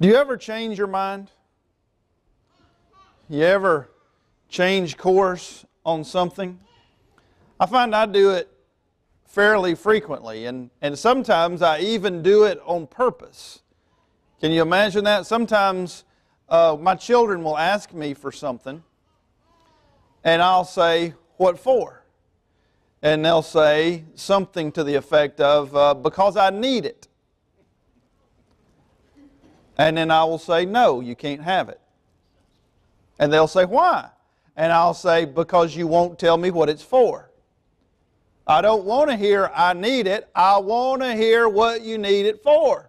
Do you ever change your mind? You ever change course on something? I find I do it fairly frequently, and sometimes I even do it on purpose. Can you imagine that? Sometimes my children will ask me for something, and I'll say, "What for?" And they'll say something to the effect of, "Because I need it." And then I will say, "No, you can't have it." And they'll say, "Why?" And I'll say, "Because you won't tell me what it's for." I don't want to hear "I need it." I want to hear what you need it for.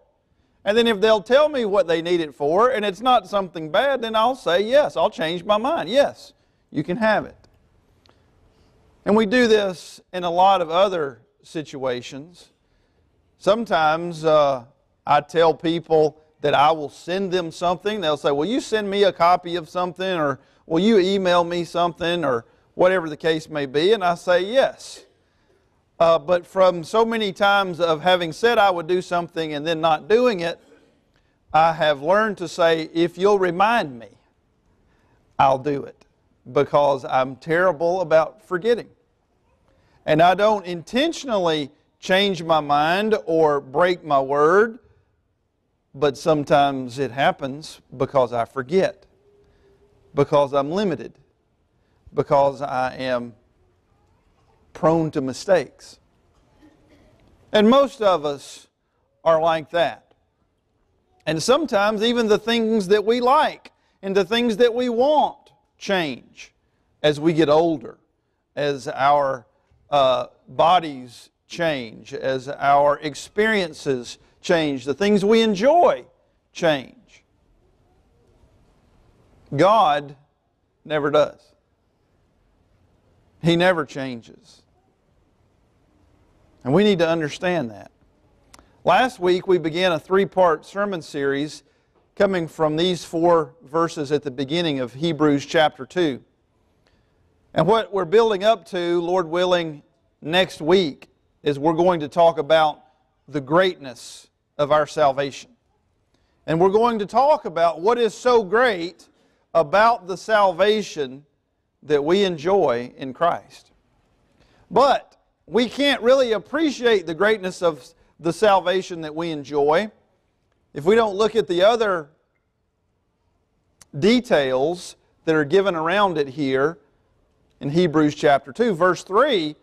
And then if they'll tell me what they need it for, and it's not something bad, then I'll say, "Yes, I'll change my mind. Yes, you can have it." And we do this in a lot of other situations. Sometimes I tell people that I will send them something. They'll say, "Will you send me a copy of something?" or "Will you email me something?" or whatever the case may be. And I say, "Yes." But from so many times of having said I would do something and then not doing it, I have learned to say, "If you'll remind me, I'll do it," because I'm terrible about forgetting. And I don't intentionally change my mind or break my word, but sometimes it happens because I forget, because I'm limited, because I am prone to mistakes. And most of us are like that. And sometimes even the things that we like and the things that we want change as we get older, as our bodies change, as our experiences change, the things we enjoy change. God never does. He never changes. And we need to understand that. Last week we began a three-part sermon series coming from these four verses at the beginning of Hebrews chapter 2. And what we're building up to, Lord willing, next week is we're going to talk about the greatness of our salvation. And we're going to talk about what is so great about the salvation that we enjoy in Christ. But we can't really appreciate the greatness of the salvation that we enjoy if we don't look at the other details that are given around it here in Hebrews chapter 2. Verse 3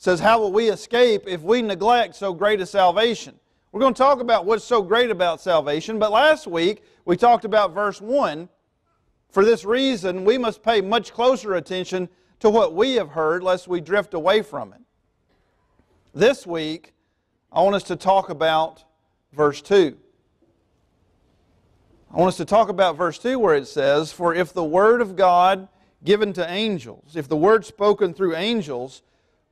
says, "How will we escape if we neglect so great a salvation?" We're going to talk about what's so great about salvation, but last week we talked about verse 1. "For this reason, we must pay much closer attention to what we have heard, lest we drift away from it." This week, I want us to talk about verse 2. I want us to talk about verse 2 where it says, "For if the word of God given to angels, if the word spoken through angels,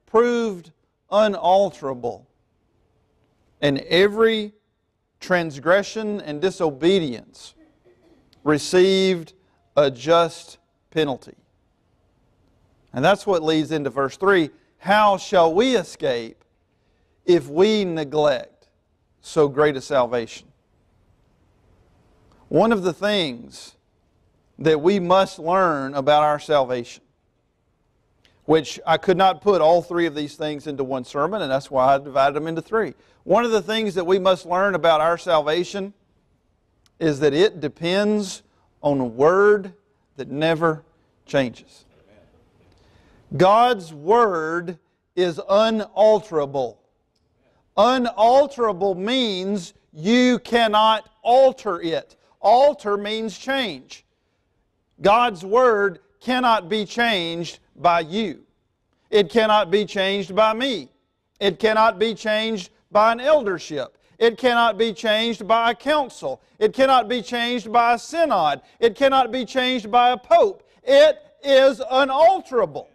proved unalterable, and every transgression and disobedience received a just penalty." And that's what leads into verse 3. "How shall we escape if we neglect so great a salvation?" One of the things that we must learn about our salvation, which I could not put all three of these things into one sermon, and that's why I divided them into three. One of the things that we must learn about our salvation is that it depends on a word that never changes. God's word is unalterable. Unalterable means you cannot alter it. Alter means change. God's word cannot be changed by you. It cannot be changed by me. It cannot be changed by an eldership. It cannot be changed by a council. It cannot be changed by a synod. It cannot be changed by a pope. It is unalterable.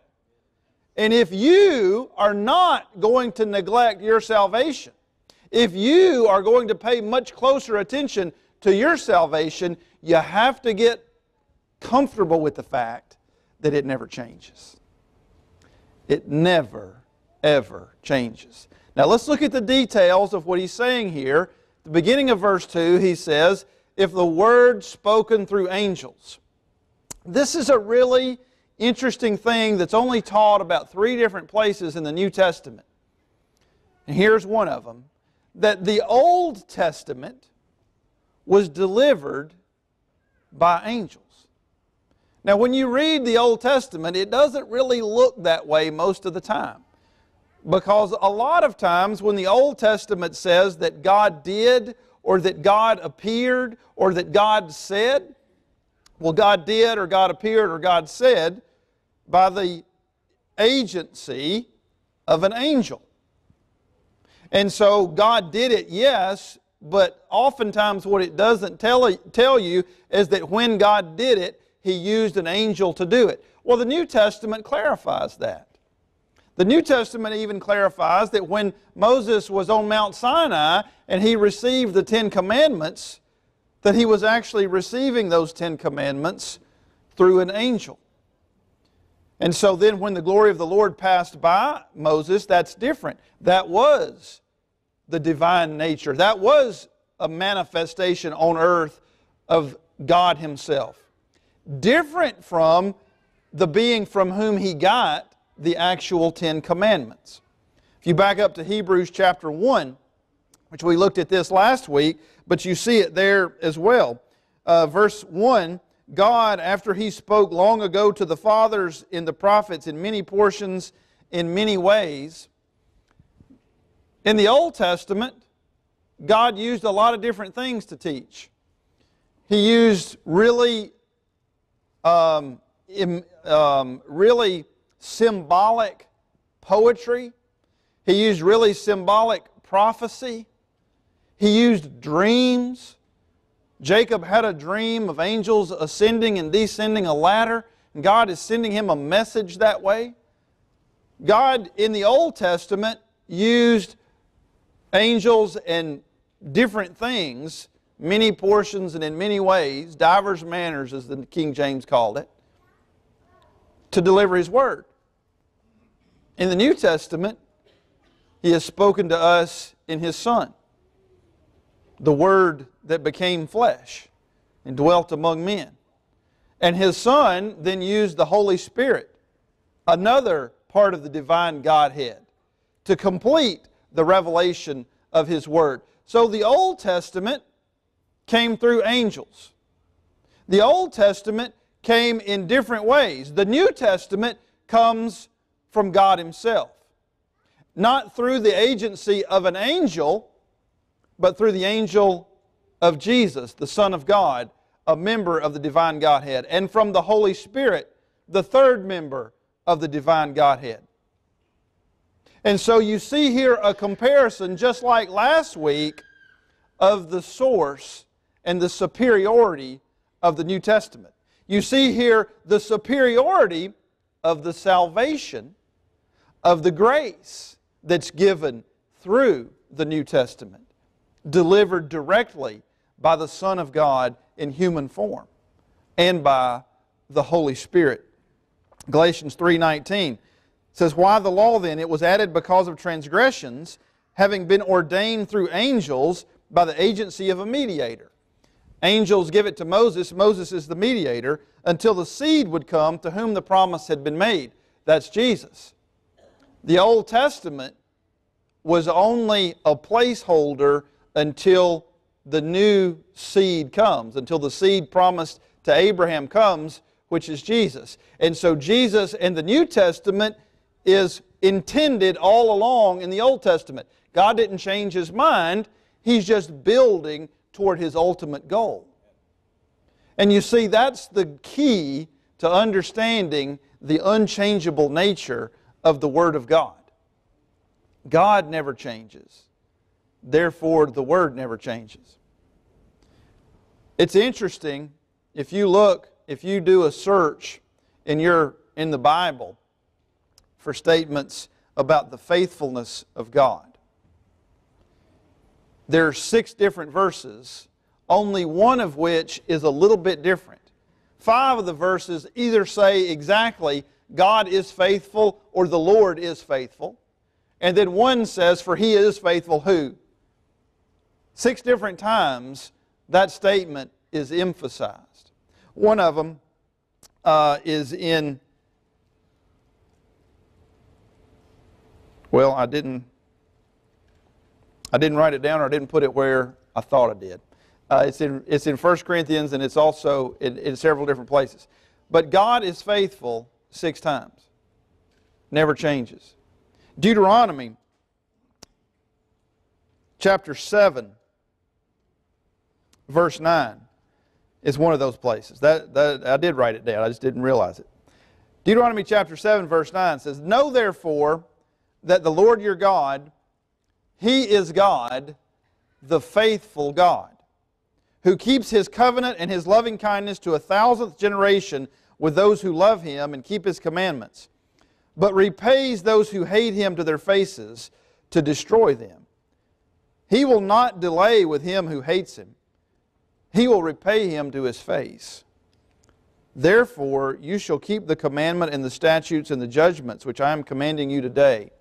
And if you are not going to neglect your salvation, if you are going to pay much closer attention to your salvation, you have to get comfortable with the fact that it never changes. It never, ever changes. Now let's look at the details of what he's saying here. At the beginning of verse 2, he says, if the word spoken through angels. This is a really interesting thing that's only taught about 3 different places in the New Testament. And here's one of them, that the Old Testament was delivered by angels. Now, when you read the Old Testament, it doesn't really look that way most of the time. Because a lot of times when the Old Testament says that God did, or that God appeared, or that God said, well, God did, or God appeared, or God said, by the agency of an angel. And so God did it, yes, but oftentimes what it doesn't tell you is that when God did it, He used an angel to do it. Well, the New Testament clarifies that. The New Testament even clarifies that when Moses was on Mount Sinai and he received the 10 commandments, that he was actually receiving those 10 commandments through an angel. And so then when the glory of the Lord passed by Moses, that's different. That was the divine nature. That was a manifestation on earth of God Himself. Different from the being from whom He got the actual 10 commandments. If you back up to Hebrews chapter 1, which we looked at this last week, but you see it there as well. Verse 1, God, after He spoke long ago to the fathers in the prophets in many portions, in many ways. In the Old Testament, God used a lot of different things to teach. He used really symbolic poetry. He used really symbolic prophecy. He used dreams. Jacob had a dream of angels ascending and descending a ladder, and God is sending him a message that way. God, in the Old Testament, used angels and different things, many portions and in many ways, divers manners as the King James called it, to deliver His Word. In the New Testament, He has spoken to us in His Son, the Word that became flesh and dwelt among men. And His Son then used the Holy Spirit, another part of the divine Godhead, to complete the revelation of His Word. So the Old Testament came through angels. The Old Testament came in different ways. The New Testament comes from God Himself. Not through the agency of an angel, but through the angel of Jesus, the Son of God, a member of the divine Godhead, and from the Holy Spirit, the third member of the divine Godhead. And so you see here a comparison, just like last week, of the source and the superiority of the New Testament. You see here the superiority of the salvation, of the grace that's given through the New Testament, delivered directly by the Son of God in human form and by the Holy Spirit. Galatians 3:19 says, "Why the law then? It was added because of transgressions, having been ordained through angels by the agency of a mediator." Angels give it to Moses. Moses is the mediator until the seed would come to whom the promise had been made. That's Jesus. The Old Testament was only a placeholder until the new seed comes, until the seed promised to Abraham comes, which is Jesus. And so Jesus in the New Testament is intended all along in the Old Testament. God didn't change His mind. He's just building toward His ultimate goal. And you see, that's the key to understanding the unchangeable nature of the Word of God. God never changes. Therefore, the Word never changes. It's interesting, if you look, if you do a search in the Bible for statements about the faithfulness of God, there are 6 different verses, only one of which is a little bit different. 5 of the verses either say exactly, God is faithful or the Lord is faithful. And then one says, for He is faithful who? 6 different times that statement is emphasized. One of them is in, well, I didn't write it down, or I didn't put it where I thought I did. It's in 1 Corinthians, and it's also in several different places. But God is faithful 6 times. Never changes. Deuteronomy chapter 7, verse 9 is one of those places. That I did write it down. I just didn't realize it. Deuteronomy chapter 7, verse 9 says, "Know therefore that the Lord your God, He is God, the faithful God, who keeps His covenant and His loving kindness to 1,000th generation with those who love Him and keep His commandments, but repays those who hate Him to their faces to destroy them. He will not delay with him who hates Him. He will repay him to his face. Therefore, you shall keep the commandment and the statutes and the judgments which I am commanding you today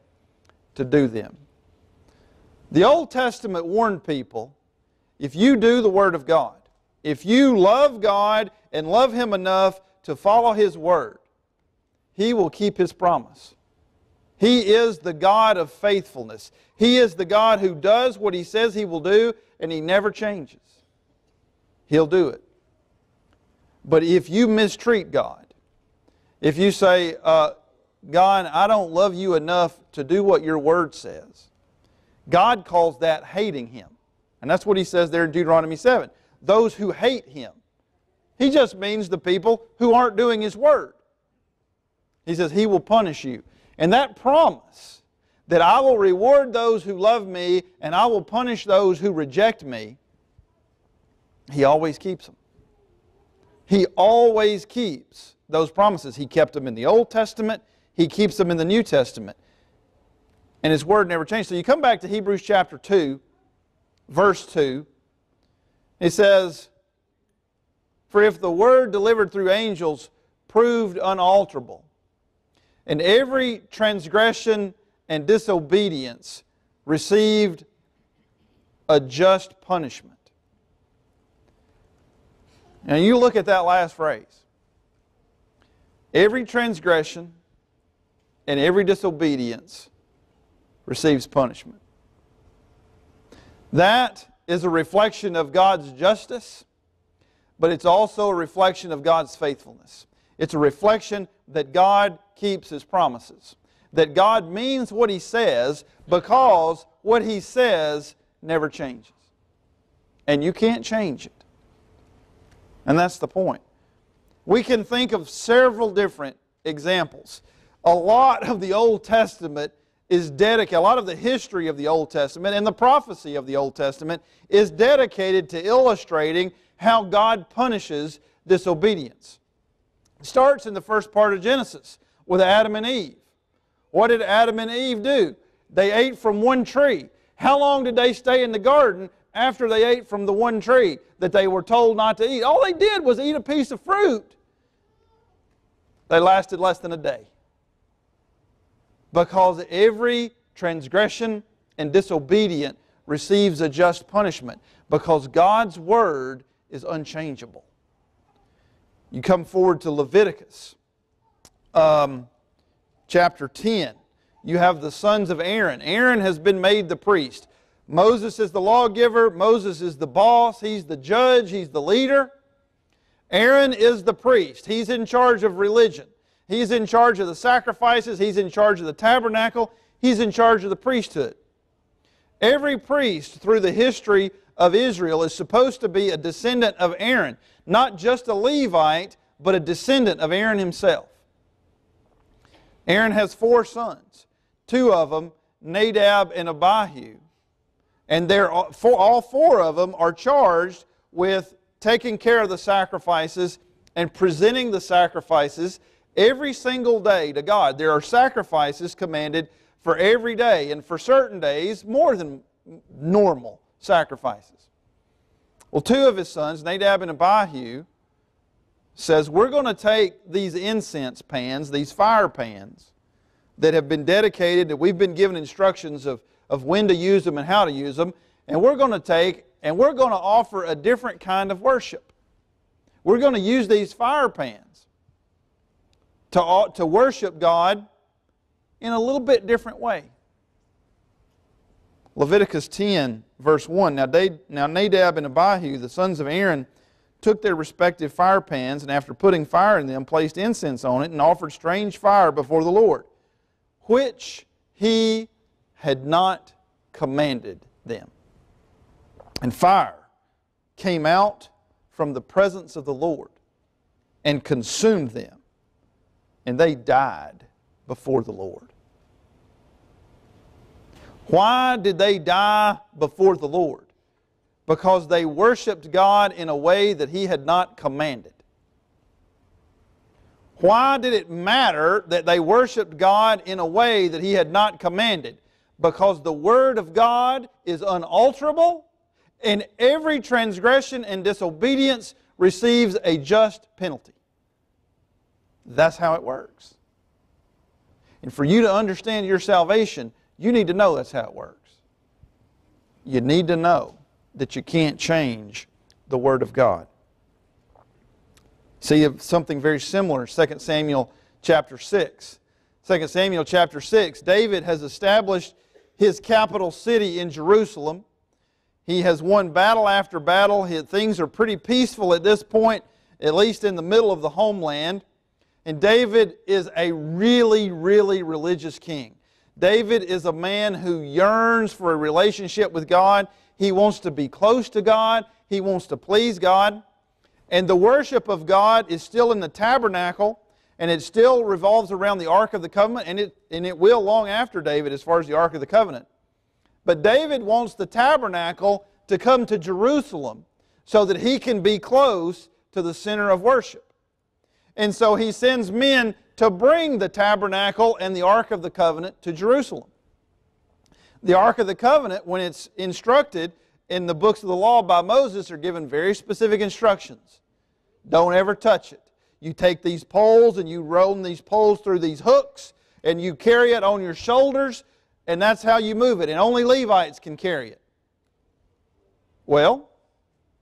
to do them." The Old Testament warned people, if you do the Word of God, if you love God and love Him enough to follow His Word, He will keep His promise. He is the God of faithfulness. He is the God who does what He says He will do, and He never changes. He'll do it. But if you mistreat God, if you say, God, I don't love you enough to do what your Word says, God calls that hating Him. And that's what He says there in Deuteronomy 7. Those who hate Him. He just means the people who aren't doing His Word. He says, He will punish you. And that promise that I will reward those who love me and I will punish those who reject me, He always keeps them. He always keeps those promises. He kept them in the Old Testament. He keeps them in the New Testament. And His Word never changed. So you come back to Hebrews chapter 2, verse 2. It says, "For if the Word delivered through angels proved unalterable, and every transgression and disobedience received a just punishment." Now you look at that last phrase. Every transgression and every disobedience receives punishment. That is a reflection of God's justice, but it's also a reflection of God's faithfulness. It's a reflection that God keeps His promises, that God means what He says because what He says never changes. And you can't change it. And that's the point. We can think of several different examples. A lot of the Old Testament is dedicated, a lot of the history of the Old Testament and the prophecy of the Old Testament is dedicated to illustrating how God punishes disobedience. It starts in the first part of Genesis with Adam and Eve. What did Adam and Eve do? They ate from one tree. How long did they stay in the garden after they ate from the one tree that they were told not to eat? All they did was eat a piece of fruit. They lasted less than a day. Because every transgression and disobedient receives a just punishment. Because God's Word is unchangeable. You come forward to Leviticus chapter 10. You have the sons of Aaron. Aaron has been made the priest. Moses is the lawgiver. Moses is the boss. He's the judge. He's the leader. Aaron is the priest. He's in charge of religion. He's in charge of the sacrifices. He's in charge of the tabernacle. He's in charge of the priesthood. Every priest through the history of Israel is supposed to be a descendant of Aaron. Not just a Levite, but a descendant of Aaron himself. Aaron has 4 sons. 2 of them, Nadab and Abihu. And all 4 of them are charged with taking care of the sacrifices and presenting the sacrifices every single day to God. There are sacrifices commanded for every day, and for certain days, more than normal sacrifices. Well, 2 of his sons, Nadab and Abihu, says, we're going to take these incense pans, these fire pans, that have been dedicated, that we've been given instructions of when to use them and how to use them, and we're going to take and we're going to offer a different kind of worship. We're going to use these fire pans to worship God in a little bit different way. Leviticus 10, verse 1, Now Nadab and Abihu, the sons of Aaron, took their respective fire pans, and after putting fire in them, placed incense on it and offered strange fire before the Lord, which he had not commanded them. And fire came out from the presence of the Lord and consumed them, and they died before the Lord. Why did they die before the Lord? Because they worshiped God in a way that He had not commanded. Why did it matter that they worshiped God in a way that He had not commanded? Because the Word of God is unalterable, and every transgression and disobedience receives a just penalty. That's how it works. And for you to understand your salvation, you need to know that's how it works. You need to know that you can't change the Word of God. See something very similar in 2 Samuel chapter 6. 2 Samuel chapter 6, David has established his capital city in Jerusalem. He has won battle after battle. Things are pretty peaceful at this point, at least in the middle of the homeland. And David is a really, really religious king. David is a man who yearns for a relationship with God. He wants to be close to God. He wants to please God. And the worship of God is still in the tabernacle, and it still revolves around the Ark of the Covenant, and it will long after David as far as the Ark of the Covenant. But David wants the tabernacle to come to Jerusalem so that he can be close to the center of worship. And so he sends men to bring the tabernacle and the Ark of the Covenant to Jerusalem. The Ark of the Covenant, when it's instructed in the books of the law by Moses, are given very specific instructions. Don't ever touch it. You take these poles and you roll these poles through these hooks and you carry it on your shoulders, and that's how you move it. And only Levites can carry it. Well,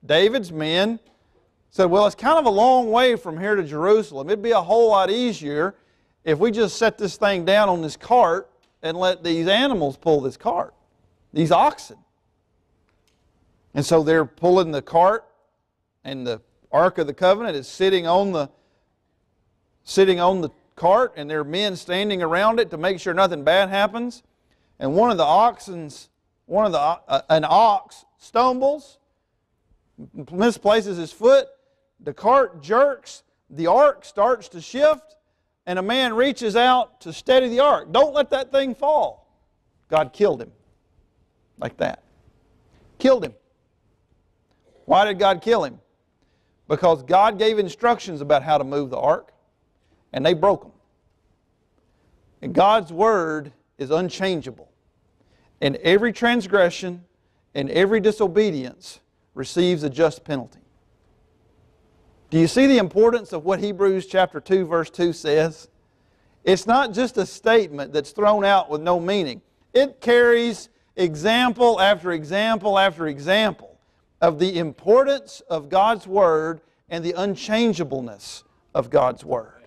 David's men said, well, it's kind of a long way from here to Jerusalem. It'd be a whole lot easier if we just set this thing down on this cart and let these animals pull this cart, these oxen. And so they're pulling the cart, and the Ark of the Covenant is sitting on the cart, and there are men standing around it to make sure nothing bad happens. And an ox stumbles, misplaces his foot. The cart jerks, the ark starts to shift, and a man reaches out to steady the ark. Don't let that thing fall. God killed him. Like that. Killed him. Why did God kill him? Because God gave instructions about how to move the ark, and they broke them. And God's word is unchangeable. And every transgression and every disobedience receives a just penalty. Do you see the importance of what Hebrews chapter 2 verse 2 says? It's not just a statement that's thrown out with no meaning. It carries example after example after example of the importance of God's Word and the unchangeableness of God's Word.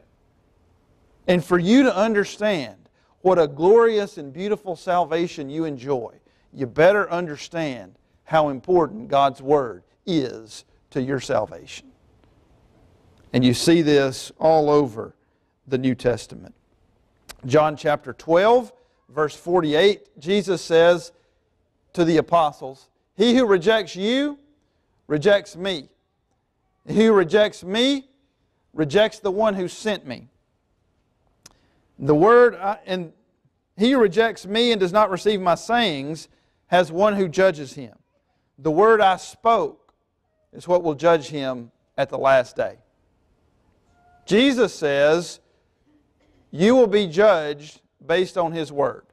And for you to understand what a glorious and beautiful salvation you enjoy, you better understand how important God's Word is to your salvation. And you see this all over the New Testament. John chapter 12, verse 48, Jesus says to the apostles, "He who rejects you rejects me. He who rejects me rejects the one who sent me. And he who rejects me and does not receive my sayings has one who judges him. The word I spoke is what will judge him at the last day." Jesus says, you will be judged based on His Word.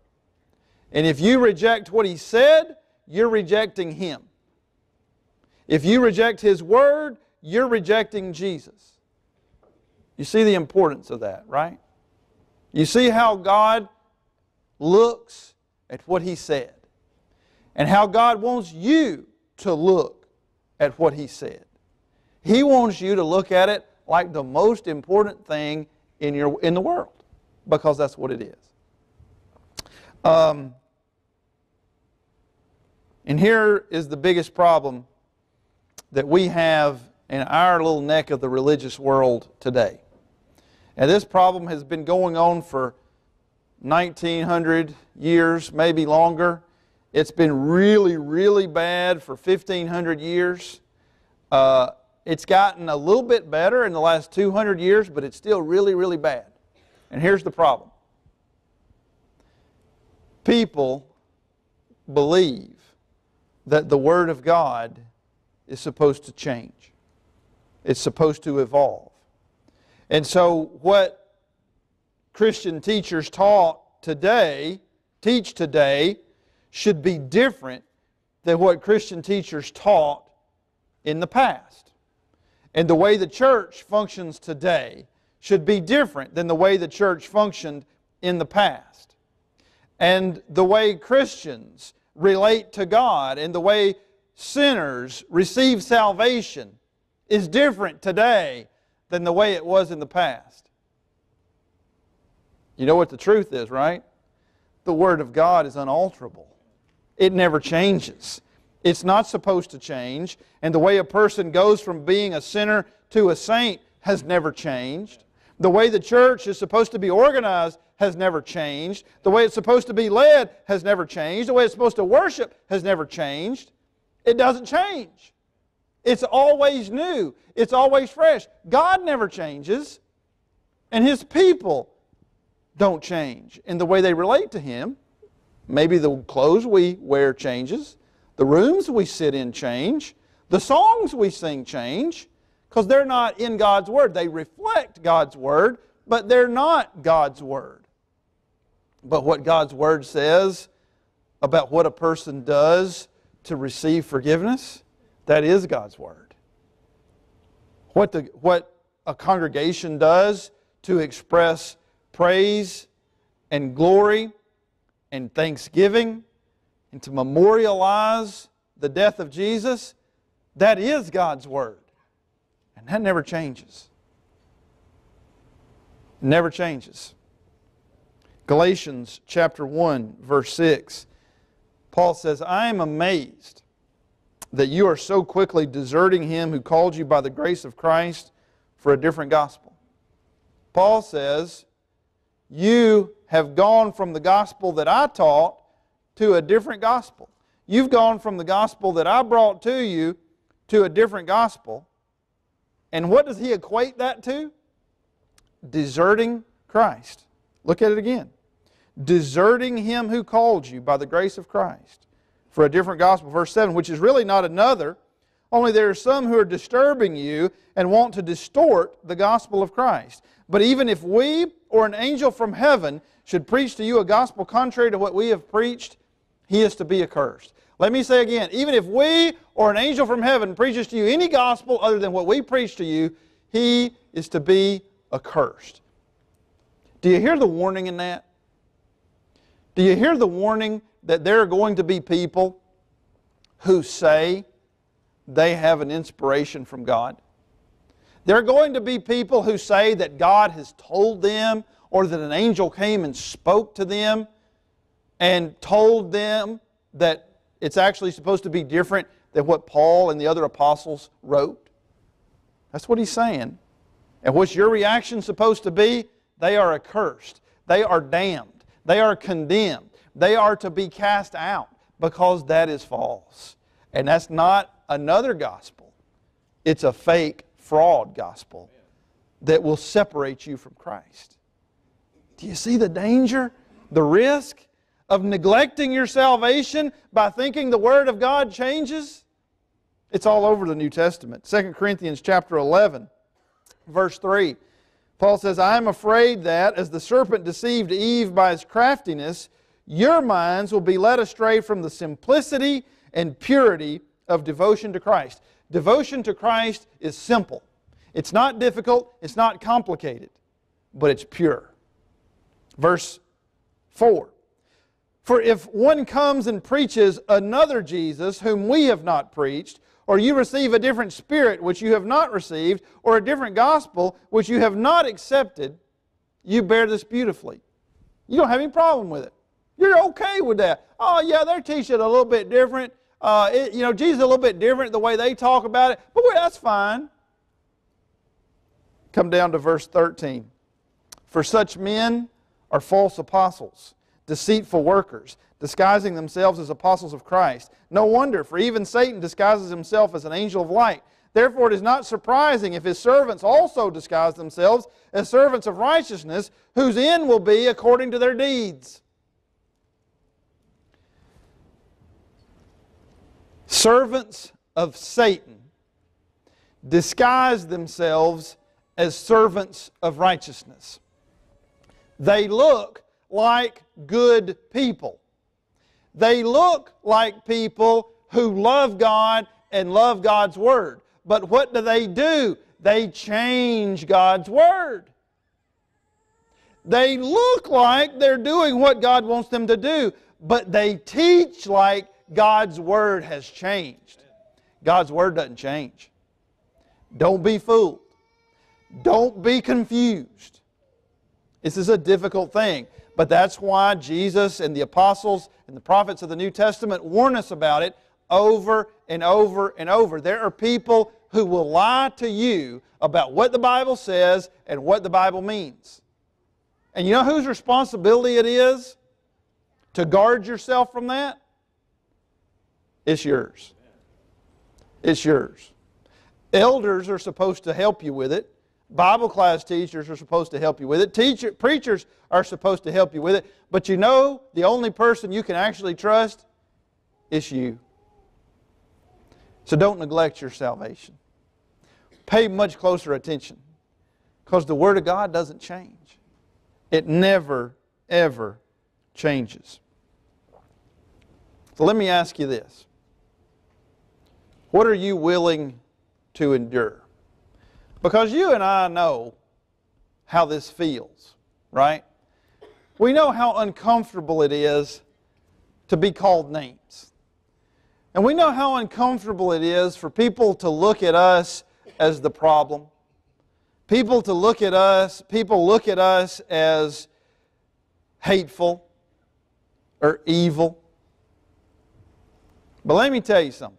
And if you reject what He said, you're rejecting Him. If you reject His Word, you're rejecting Jesus. You see the importance of that, right? You see how God looks at what He said, and how God wants you to look at what he said. He wants you to look at it like the most important thing in the world, because that's what it is. And here is the biggest problem that we have in our little neck of the religious world today. And this problem has been going on for 1,900 years, maybe longer. It's been really, really bad for 1,500 years. It's gotten a little bit better in the last 200 years, but it's still really, really bad. And here's the problem. People believe that the Word of God is supposed to change. It's supposed to evolve. And so what Christian teachers teach today, should be different than what Christian teachers taught in the past. And the way the church functions today should be different than the way the church functioned in the past. And the way Christians relate to God and the way sinners receive salvation is different today than the way it was in the past. You know what the truth is, right? The Word of God is unalterable. It never changes. It's not supposed to change. And the way a person goes from being a sinner to a saint has never changed. The way the church is supposed to be organized has never changed. The way it's supposed to be led has never changed. The way it's supposed to worship has never changed. It doesn't change. It's always new. It's always fresh. God never changes, and His people don't change in the way they relate to Him. Maybe the clothes we wear changes. The rooms we sit in change. The songs we sing change, because they're not in God's Word. They reflect God's Word, but they're not God's Word. But what God's Word says about what a person does to receive forgiveness, that is God's Word. What a congregation does to express praise and glory and thanksgiving and to memorialize the death of Jesus, that is God's Word. And that never changes. It never changes. Galatians chapter 1, verse 6, Paul says, I am amazed that you are so quickly deserting Him who called you by the grace of Christ for a different gospel. Paul says, you have gone from the gospel that I taught to a different gospel. You've gone from the gospel that I brought to you to a different gospel. And what does he equate that to? Deserting Christ. Look at it again. Deserting Him who called you by the grace of Christ for a different gospel. Verse 7, which is really not another, only there are some who are disturbing you and want to distort the gospel of Christ. But even if we or an angel from heaven should preach to you a gospel contrary to what we have preached, he is to be accursed. Let me say again, even if we or an angel from heaven preaches to you any gospel other than what we preach to you, he is to be accursed. Do you hear the warning in that? Do you hear the warning that there are going to be people who say they have an inspiration from God? There are going to be people who say that God has told them, or that an angel came and spoke to them and told them that it's actually supposed to be different than what Paul and the other apostles wrote. That's what he's saying. And what's your reaction supposed to be? They are accursed. They are damned. They are condemned. They are to be cast out, because that is false. And that's not another gospel. It's a fake, fraud gospel that will separate you from Christ. Do you see the danger, the risk of neglecting your salvation by thinking the Word of God changes? It's all over the New Testament. 2 Corinthians chapter 11, verse 3. Paul says, I am afraid that, as the serpent deceived Eve by his craftiness, your minds will be led astray from the simplicity and purity of devotion to Christ. Devotion to Christ is simple. It's not difficult, it's not complicated, but it's pure. Verse 4, For if one comes and preaches another Jesus, whom we have not preached, or you receive a different spirit which you have not received, or a different gospel which you have not accepted, you bear this beautifully. You don't have any problem with it. You're okay with that. Oh, yeah, they're teaching a little bit different. Jesus is a little bit different the way they talk about it, but that's fine. Come down to verse 13. For such men are false apostles, deceitful workers, disguising themselves as apostles of Christ. No wonder, for even Satan disguises himself as an angel of light. Therefore it is not surprising if his servants also disguise themselves as servants of righteousness, whose end will be according to their deeds. Servants of Satan disguise themselves as servants of righteousness. They look like good people. They look like people who love God and love God's Word. But what do? They change God's Word. They look like they're doing what God wants them to do, but they teach like God's Word has changed. God's Word doesn't change. Don't be fooled. Don't be confused. This is a difficult thing. But that's why Jesus and the apostles and the prophets of the New Testament warn us about it over and over and over. There are people who will lie to you about what the Bible says and what the Bible means. And you know whose responsibility it is to guard yourself from that? It's yours. It's yours. Elders are supposed to help you with it. Bible class teachers are supposed to help you with it. Preachers are supposed to help you with it. But you know, the only person you can actually trust is you. So don't neglect your salvation. Pay much closer attention, because the Word of God doesn't change. It never, ever changes. So let me ask you this. What are you willing to endure? Because you and I know how this feels, right? We know how uncomfortable it is to be called names. And we know how uncomfortable it is for people to look at us as the problem. People look at us as hateful or evil. But let me tell you something.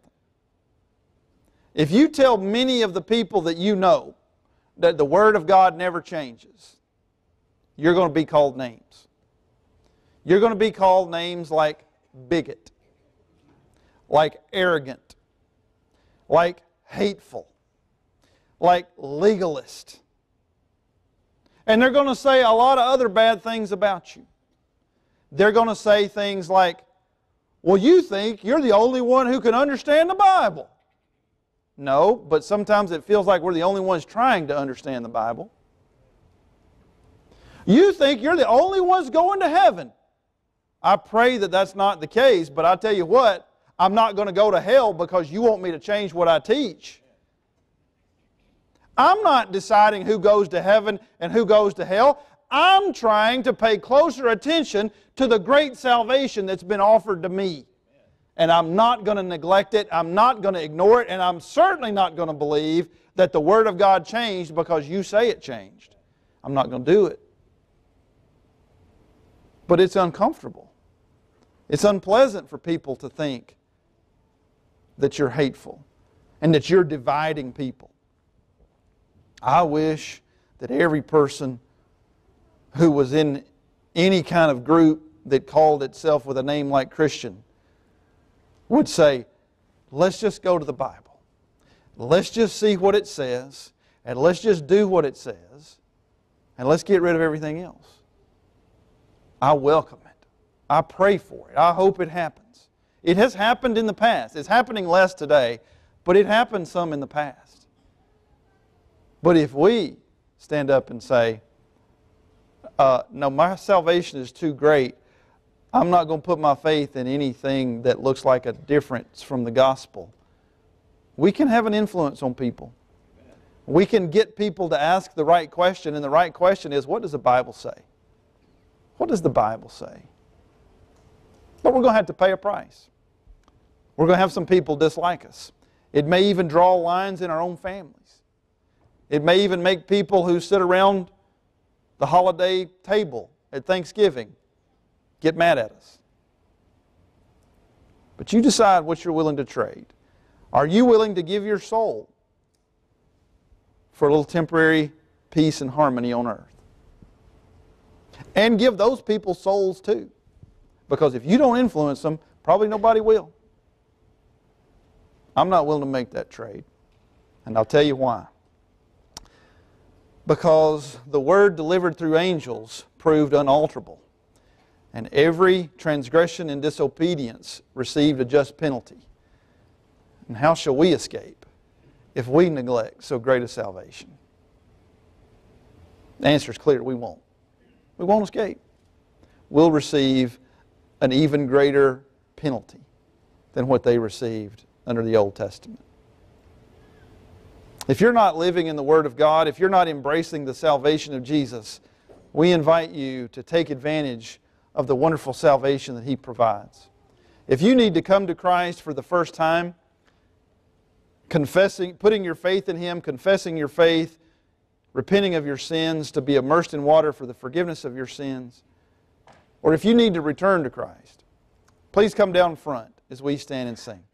If you tell many of the people that you know that the Word of God never changes, you're going to be called names. You're going to be called names like bigot, like arrogant, like hateful, like legalist. And they're going to say a lot of other bad things about you. They're going to say things like, well, you think you're the only one who can understand the Bible. No, but sometimes it feels like we're the only ones trying to understand the Bible. You think you're the only ones going to heaven. I pray that that's not the case, but I tell you what, I'm not going to go to hell because you want me to change what I teach. I'm not deciding who goes to heaven and who goes to hell. I'm trying to pay closer attention to the great salvation that's been offered to me. And I'm not going to neglect it, I'm not going to ignore it, and I'm certainly not going to believe that the Word of God changed because you say it changed. I'm not going to do it. But it's uncomfortable. It's unpleasant for people to think that you're hateful and that you're dividing people. I wish that every person who was in any kind of group that called itself with a name like Christian would say, let's just go to the Bible. Let's just see what it says, and let's just do what it says, and let's get rid of everything else. I welcome it. I pray for it. I hope it happens. It has happened in the past. It's happening less today, but it happened some in the past. But if we stand up and say, no, my salvation is too great, I'm not going to put my faith in anything that looks like a difference from the gospel, we can have an influence on people. We can get people to ask the right question, and the right question is, what does the Bible say? What does the Bible say? But we're going to have to pay a price. We're going to have some people dislike us. It may even draw lines in our own families. It may even make people who sit around the holiday table at Thanksgiving get mad at us. But you decide what you're willing to trade. Are you willing to give your soul for a little temporary peace and harmony on earth? And give those people souls too. Because if you don't influence them, probably nobody will. I'm not willing to make that trade. And I'll tell you why. Because the word delivered through angels proved unalterable. And every transgression and disobedience received a just penalty. And how shall we escape if we neglect so great a salvation? The answer is clear. We won't. We won't escape. We'll receive an even greater penalty than what they received under the Old Testament. If you're not living in the Word of God, if you're not embracing the salvation of Jesus, we invite you to take advantage of the wonderful salvation that He provides. If you need to come to Christ for the first time, confessing, putting your faith in Him, confessing your faith, repenting of your sins, to be immersed in water for the forgiveness of your sins, or if you need to return to Christ, please come down front as we stand and sing.